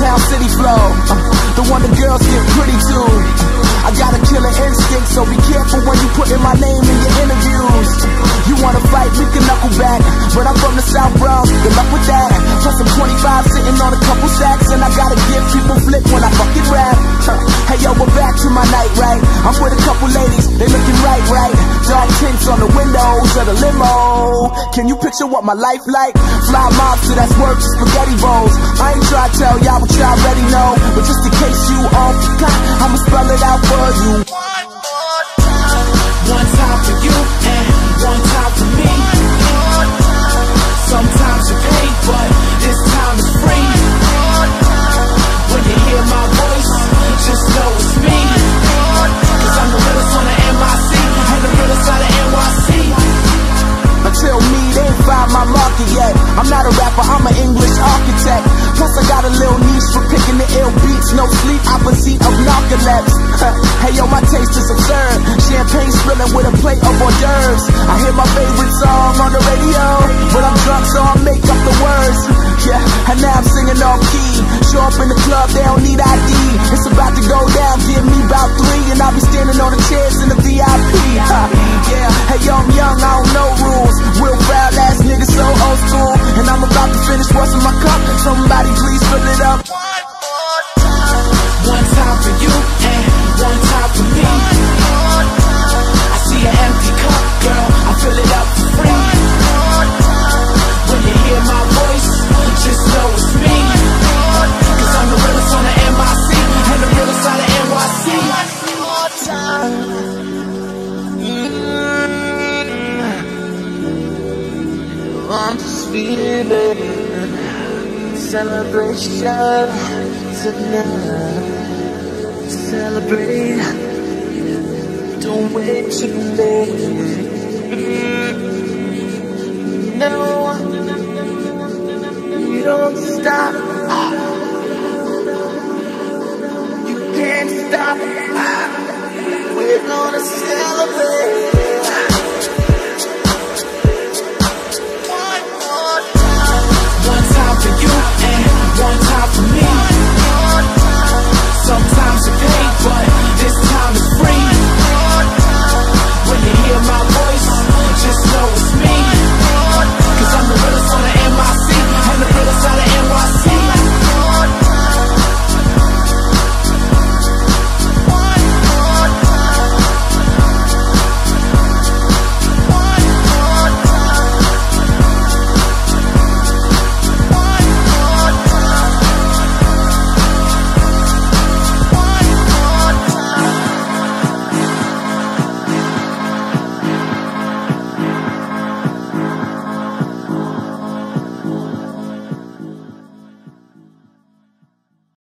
downtown city flow, the one the girls get pretty to. I got a killer instinct, so be careful when you putting my name in your interviews. You wanna fight, we can knuckle back, but I'm from the South Bronx, good luck with that. Plus I'm 25, sitting on a couple sacks, and I gotta give people flip when I fucking rap. Hey yo, we're back to my night, right? I'm with a couple ladies, they looking right, right? Dark tints on the windows of the limo. Can you picture what my life like? Fly mobster, that's work, spaghetti bowls. I ain't try to tell y'all what y'all already know, but just in case you off the clock, I'ma spell it out for you. One more time. One time for you and one time for me. One more time. Sometimes you pay, but this time is free. One more time. When you hear my voice, just know it's me. One more time. 'Cause I'm the realest on the MIC and the realest out of NYC. Until me, they ain't find my market yet. I'm not a rapper, I'm an English architect. Plus I got a little niche for picking the ill beats. No sleep, opposite of narcolepsy. Hey yo, my taste is absurd. Champagne spilling with a plate of hors d'oeuvres. I hear my favorite song on the radio, but I'm drunk so I make up the words. Yeah, and now I'm singing off key. Show up in the club, they don't need ID. It's about to go down, give me about 3, and I'll be standing on the chairs in the VIP. Yeah, hey yo, I'm young, I don't know rules. Real proud ass nigga, so old school. And I'm about to finish what's in my cup. Somebody please fill it up. One more time. One time for you and one time for me. One more time. I see an empty cup, girl, I fill it up for free. One more time. When you hear my voice, just know it's me. One more time. 'Cause I'm the realest on the MIC and the realest out of NYC. One more time. I'm just feeling celebration tonight. Celebrate, don't wait too late. No, you don't stop.